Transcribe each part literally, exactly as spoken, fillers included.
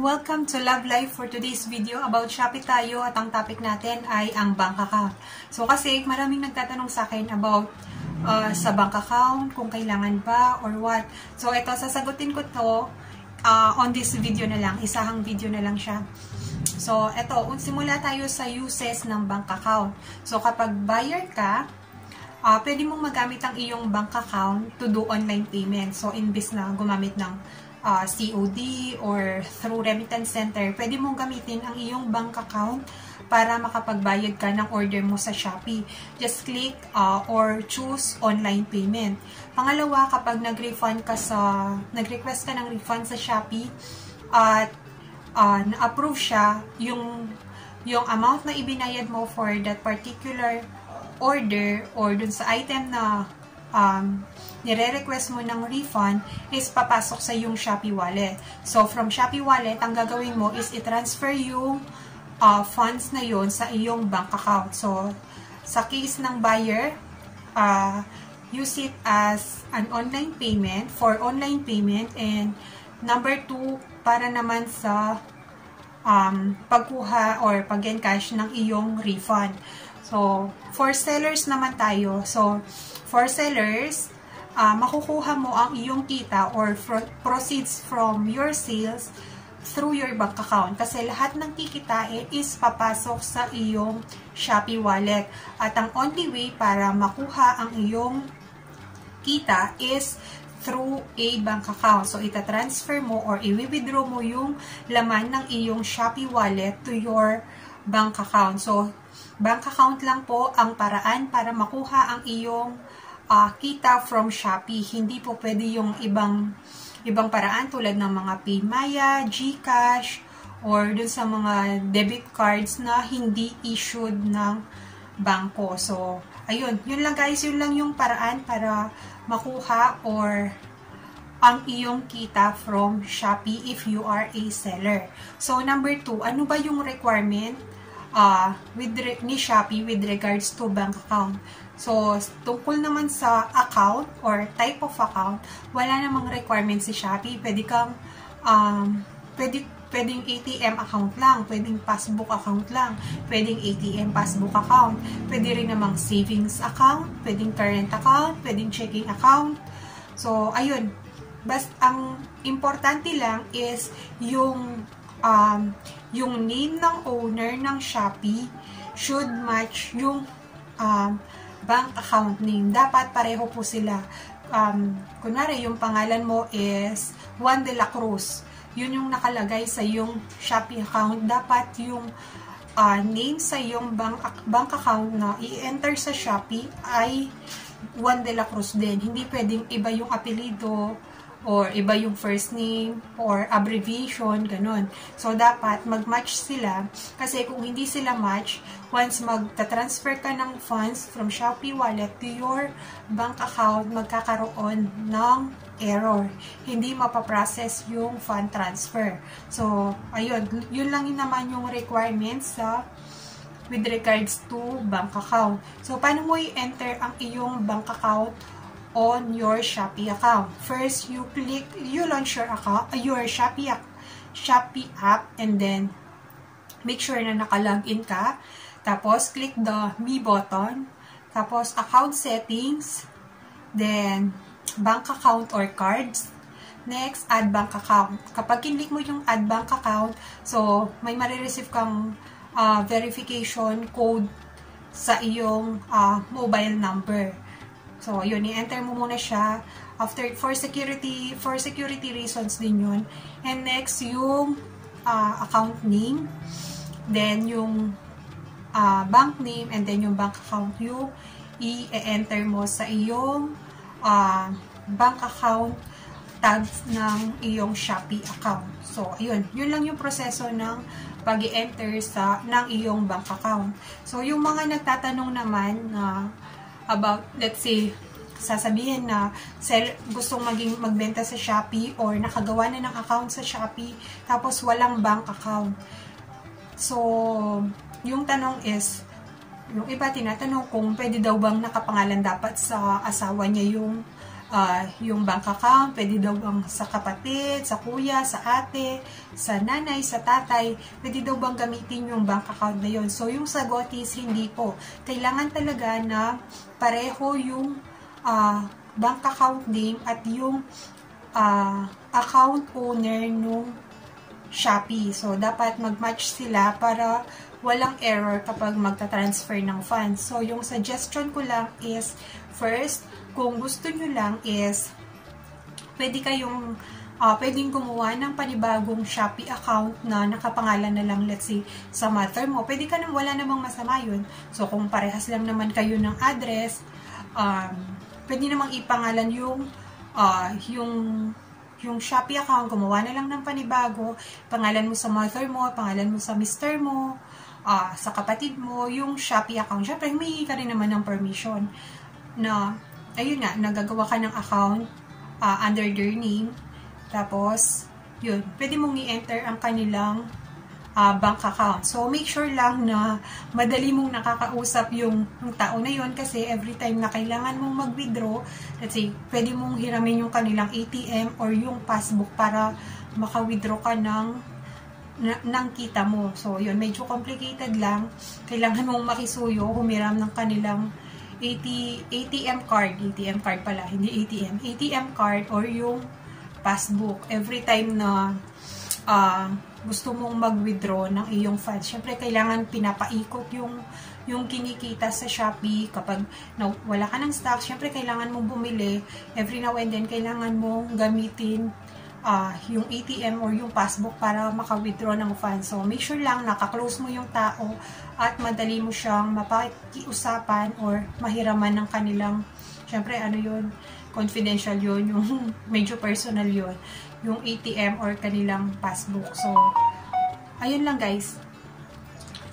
and welcome to Love Life. For today's video about Shopee tayo at ang topic natin ay ang bank account. So kasi maraming nagtatanong sa akin about uh, sa bank account, kung kailangan ba or what. So ito, sasagutin ko to uh, on this video na lang, isahang video na lang siya. So ito, simula tayo sa uses ng bank account. So kapag buyer ka, Uh, pwede mong magamit ang iyong bank account to do online payment. So, imbis na gumamit ng uh, C O D or through remittance center, pwede mong gamitin ang iyong bank account para makapagbayad ka ng order mo sa Shopee. Just click uh, or choose online payment. Pangalawa, kapag nag-refund ka sa, nag-request ka ng refund sa Shopee at uh, na-approve siya, yung, yung amount na ibinayad mo for that particular order or dun sa item na um, nire-request mo ng refund is papasok sa yung Shopee wallet. So, from Shopee wallet, ang gagawin mo is i-transfer yung uh, funds na yon sa iyong bank account. So, sa case ng buyer, uh, use it as an online payment for online payment, and number two, para naman sa um, pagkuha or pag-encash ng iyong refund. So, for sellers naman tayo. So, for sellers, uh, makukuha mo ang iyong kita or proceeds from your sales through your bank account. Kasi lahat ng kikitain is papasok sa iyong Shopee wallet. At ang only way para makuha ang iyong kita is through a bank account. So, itatransfer mo or i-withdraw mo yung laman ng iyong Shopee wallet to your bank account. So, bank account lang po ang paraan para makuha ang iyong uh, kita from Shopee. Hindi po pwede yung ibang, ibang paraan tulad ng mga Paymaya, Gcash, or dun sa mga debit cards na hindi issued ng banko. So, ayun. Yun lang guys. Yun lang yung paraan para makuha or ang iyong kita from Shopee if you are a seller. So, number two, ano ba yung requirement Uh, with ni Shopee with regards to bank account? So, tungkol naman sa account or type of account, wala namang requirements si Shopee. Pwede kang, um, pwede, pwedeng A T M account lang, pwedeng passbook account lang, pwedeng A T M passbook account, pwede rin namang savings account, pwedeng current account, pwedeng checking account. So, ayun. Basta, ang importante lang is yung Um, yung name ng owner ng Shopee should match yung um, bank account name. Dapat pareho po sila. Um, kunwari, yung pangalan mo is Juan de la Cruz. Yun yung nakalagay sa yung Shopee account. Dapat yung uh, name sa yung bank, bank account na i-enter sa Shopee ay Juan de la Cruz din. Hindi pwedeng iba yung apelido or iba yung first name or abbreviation, ganun. So, dapat mag-match sila, kasi kung hindi sila match, once magta-transfer ka ng funds from Shopee wallet to your bank account, magkakaroon ng error. Hindi mapaprocess yung fund transfer. So, ayun. Yun lang yun naman yung requirements sa with regards to bank account. So, paano mo i-enter ang iyong bank account on your Shopee account? First, you click, you launch your account, your Shopee app, Shopee app, and then make sure na naka-login ka. Tapos, click the Me button. Tapos, account settings. Then, bank account or cards. Next, add bank account. Kapag kinlik mo yung add bank account, so, may marireceive kang uh, verification code sa iyong uh, mobile number. So, yun, i-enter mo muna siya. After, for security, for security reasons din yun. And next, yung uh, account name. Then, yung uh, bank name. And then, yung bank account yung i-enter mo sa iyong uh, bank account tags ng iyong Shopee account. So, ayun. Yun lang yung proseso ng pag-i-enter sa, ng iyong bank account. So, yung mga nagtatanong naman na uh, about, let's say, sasabihin na sell, gustong maging magbenta sa Shopee or nakagawa na ng account sa Shopee tapos walang bank account. So, yung tanong is, yung iba tinatanong kung pwede daw bang nakapangalan dapat sa asawa niya yung uh, yung bank account, pwede daw bang sa kapatid, sa kuya, sa ate, sa nanay, sa tatay, pwede daw bang gamitin yung bank account na yun? So, yung sagot is hindi po. Kailangan talaga na pareho yung uh, bank account name at yung uh, account owner nung Shopee. So, dapat mag-match sila para walang error kapag magta-transfer ng funds. So, yung suggestion ko lang is, first, kung gusto nyo lang is, pwede kayong, uh, pwedeng gumawa ng panibagong Shopee account na nakapangalan na lang, let's say, sa mother mo. Pwede ka nang, wala namang masama yun. So, kung parehas lang naman kayo ng address, um, pwede namang ipangalan yung, uh, yung, yung Shopee account, gumawa na lang ng panibago, pangalan mo sa mother mo, pangalan mo sa mister mo, uh, sa kapatid mo, yung Shopee account. Siyempre, humingi ka rin naman ng permission na, ayun nga, nagagawa ka ng account uh, under their name. Tapos, yun, pwede mong i-enter ang kanilang uh, bank account. So, make sure lang na madali mong nakakausap yung, yung tao na yun kasi every time na kailangan mong mag-withdraw, let's say, pwede mong hiramin yung kanilang A T M or yung passbook para maka-withdraw ka ng, na, ng kita mo. So, yun, medyo complicated lang. Kailangan mong makisuyo, humiram ng kanilang A T, A T M card, A T M card pala, hindi A T M, A T M card or yung passbook every time na uh, gusto mong mag-withdraw ng iyong funds. Siyempre, kailangan pinapaikot yung, yung kinikita sa Shopee. Kapag na, wala ka ng stock, siyempre, kailangan mong bumili. Every now and then, kailangan mong gamitin uh, yung A T M or yung passbook para maka-withdraw ng funds. So, make sure lang nakaklose mo yung tao at madali mo siyang mapakiusapan or mahiraman ng kanilang, siyempre, ano yun, confidential yun, yung medyo personal yun, yung A T M or kanilang passbook. So, ayun lang guys.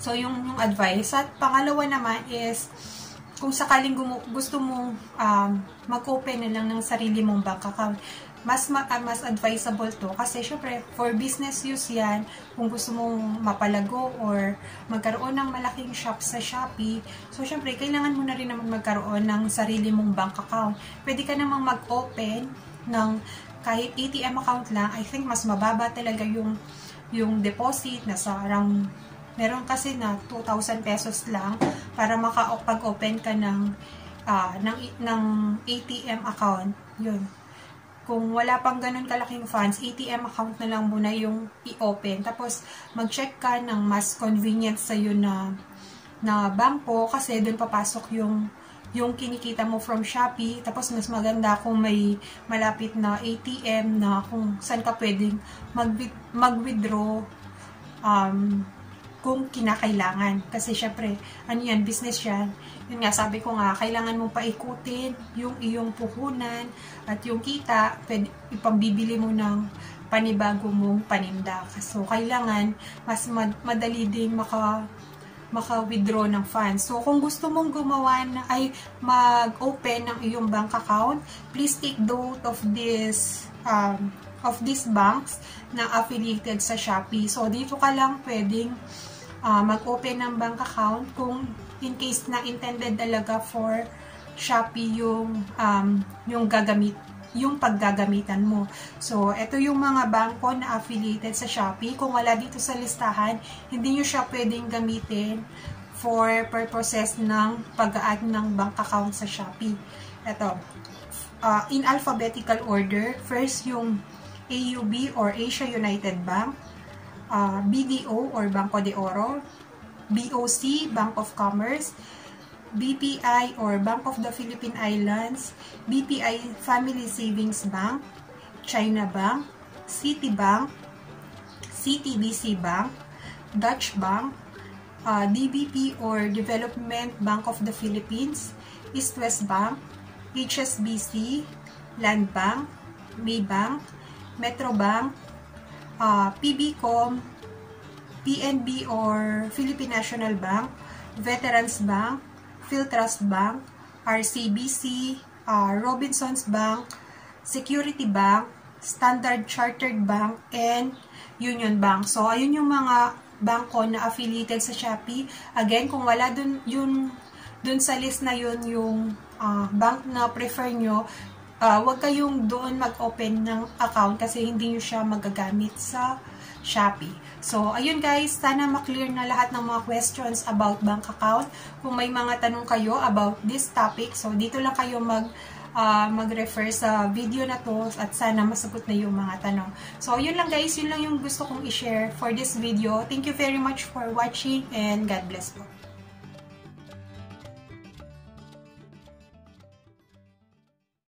So, yung, yung advice. At pangalawa naman is, kung sakaling gusto mong um, mag-open na lang ng sarili mong bank account, mas, ma uh, mas advisable to. Kasi, syempre, for business use yan, kung gusto mong mapalago or magkaroon ng malaking shop sa Shopee, so, syempre, kailangan mo na rin naman magkaroon ng sarili mong bank account. Pwede ka namang mag-open ng kahit A T M account lang. I think mas mababa talaga yung yung deposit na sarang meron kasi na two thousand pesos lang para makapag-open ka ng uh, ng ng A T M account. Yun. Kung wala pang ganun kalaking funds, A T M account na lang muna yung i-open. Tapos mag-check ka ng mas convenient sa iyo na na bangko kasi doon papasok yung yung kinikita mo from Shopee. Tapos mas maganda kung may malapit na A T M na kung saan ka pwedeng mag-withdraw um, kung kinakailangan. Kasi syempre, ano yan, business yan. Yun nga, sabi ko nga, kailangan mong paikutin yung iyong puhunan at yung kita, pwede, ipambibili mo ng panibago mong paninda. So, kailangan mas madali din maka maka-withdraw ng funds. So, kung gusto mong gumawa na, ay mag-open ng iyong bank account, please take note of this um, of these banks na affiliated sa Shopee. So, dito ka lang pwedeng uh, mag-open ng bank account kung in case na intended talaga for Shopee yung um, yung gagamit yung paggagamitan mo. So, ito yung mga bangko na affiliated sa Shopee. Kung wala dito sa listahan, hindi nyo siya pwedeng gamitin for purposes ng pag-add ng bank account sa Shopee. Ito, uh, in alphabetical order, first yung A U B or Asia United Bank, uh, B D O or Banco de Oro, B O C, Bank of Commerce, B P I or Bank of the Philippine Islands, B P I Family Savings Bank, China Bank, Citibank, C T B C Bank, Dutch Bank, uh, D B P or Development Bank of the Philippines, East West Bank, H S B C, Land Bank, Maybank, Metro Bank, uh, P B C O M, P N B or Philippine National Bank, Veterans Bank, Philtrust Bank, R C B C, uh, Robinsons Bank, Security Bank, Standard Chartered Bank, and Union Bank. So, ayun yung mga bangko na affiliated sa Shopee. Again, kung wala dun, yun, dun sa list na yun yung uh, bank na prefer nyo, uh, wag kayong doon mag-open ng account kasi hindi nyo siya magagamit sa Shopee. So, ayun guys, sana maklear na lahat ng mga questions about bank account. Kung may mga tanong kayo about this topic, so dito lang kayo mag, uh, mag-refer sa video na to at sana masagot na yung mga tanong. So, yun lang guys, yun lang yung gusto kong i-share for this video. Thank you very much for watching and God bless po.